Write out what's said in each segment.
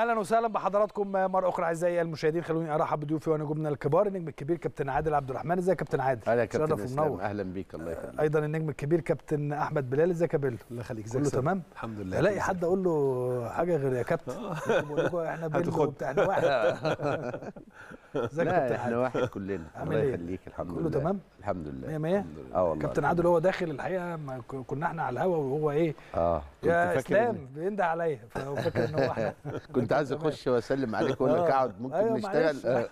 اهلا وسهلا بحضراتكم مره اخرى اعزائي المشاهدين. خلوني ارحب بضيوفي ونجومنا الكبار، النجم الكبير كابتن عادل عبد الرحمن. ازيك يا كابتن عادل؟ اهلا يا كابتن اسلام، اهلا بيك. الله يخليك. ايضا النجم الكبير كابتن احمد بلال. ازيك يا بلال؟ الله يخليك. ازيك؟ كله تمام الحمد لله. الاقي حد اقول له حاجه غير يا كابتن بقول لكم احنا بيلو بتاع واحد. ازيك يا كابتن؟ احنا واحد كلنا. الله يخليك. الحمد لله كله تمام الحمد لله 100. كابتن عادل هو داخل الحقيقه كنا احنا على الهوا وهو ايه يا اسلام بينده عليا، فهو فاكر ان هو احنا كنت عايز اخش واسلم عليك واقول لك اقعد ممكن نشتغل.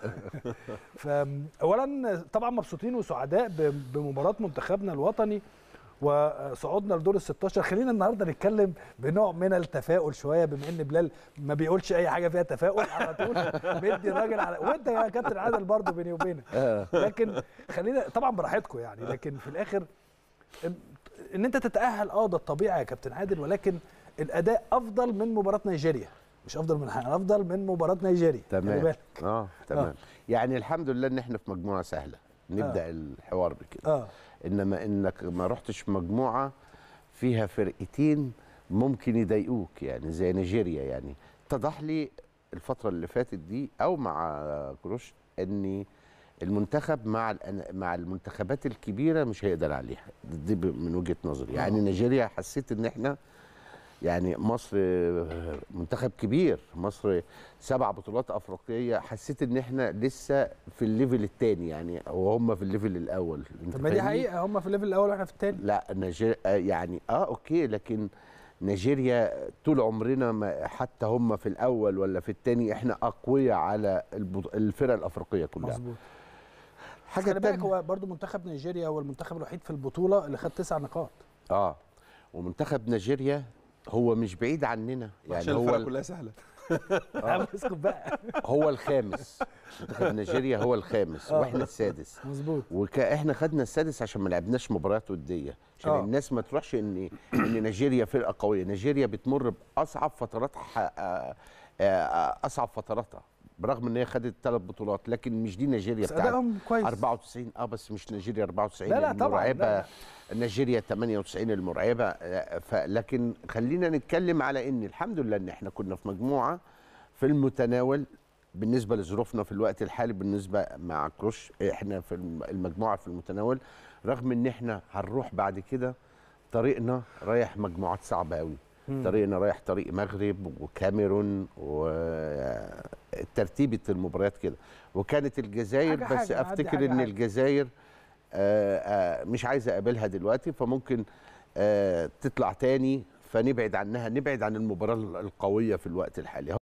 فاولا طبعا مبسوطين وسعداء بمباراه منتخبنا الوطني وصعودنا لدور ال 16. خلينا النهارده نتكلم بنوع من التفاؤل شويه، بما ان بلال ما بيقولش اي حاجه فيها تفاؤل على طول بيدي الراجل على، وانت يا كابتن عادل برضه بيني وبينك، لكن خلينا طبعا براحتكم يعني، لكن في الاخر ان انت تتاهل ده الطبيعي يا كابتن عادل، ولكن الاداء افضل من مباراه نيجيريا، مش افضل من حاجه، افضل من مباراه نيجيريا. تمام تمام يعني الحمد لله ان احنا في مجموعه سهله نبدا الحوار بكده. انما انك ما رحتش في مجموعه فيها فرقتين ممكن يضايقوك يعني زي نيجيريا. يعني اتضح لي الفتره اللي فاتت دي او مع كيروش ان المنتخب مع المنتخبات الكبيره مش هيقدر عليها، دي من وجهه نظري. يعني نيجيريا حسيت ان احنا يعني مصر منتخب كبير، مصر 7 بطولات افريقيه، حسيت ان احنا لسه في الليفل الثاني يعني وهم في الليفل الاول. طب ما دي حقيقه، هم في الليفل الاول واحنا في الثاني. لا نيجيريا يعني اوكي، لكن نيجيريا طول عمرنا ما حتى هم في الاول ولا في الثاني احنا اقوياء على الفرق الافريقيه كلها. مظبوط. حاجه بالك هو برضه منتخب نيجيريا هو المنتخب الوحيد في البطوله اللي خد 9 نقاط. ومنتخب نيجيريا هو مش بعيد عننا يعني، هو الفرق كلها سهله. هو الخامس، منتخب نيجيريا هو الخامس واحنا السادس. مظبوط. واحنا خدنا السادس عشان ما لعبناش مباريات وديه، عشان الناس ما تروحش ان نيجيريا فرقه قويه. نيجيريا بتمر باصعب فترات اصعب فتراتها برغم ان هي خدت 3 بطولات، لكن مش دي نيجيريا بتاعت 94. بس مش نيجيريا 94 لا المرعبه، نيجيريا 98 المرعبه. لكن خلينا نتكلم على ان الحمد لله ان احنا كنا في مجموعه في المتناول بالنسبه لظروفنا في الوقت الحالي. بالنسبه مع كيروش احنا في المجموعه في المتناول، رغم ان احنا هنروح بعد كده طريقنا رايح مجموعات صعبه قوي. طريقنا رايح طريق مغرب وكاميرون وترتيبه المباريات كده، وكانت الجزائر حاجة بس حاجة. افتكر ان الجزائر مش عايز اقابلها دلوقتي، فممكن تطلع تاني، فنبعد عنها، نبعد عن المباراة القوية في الوقت الحالي.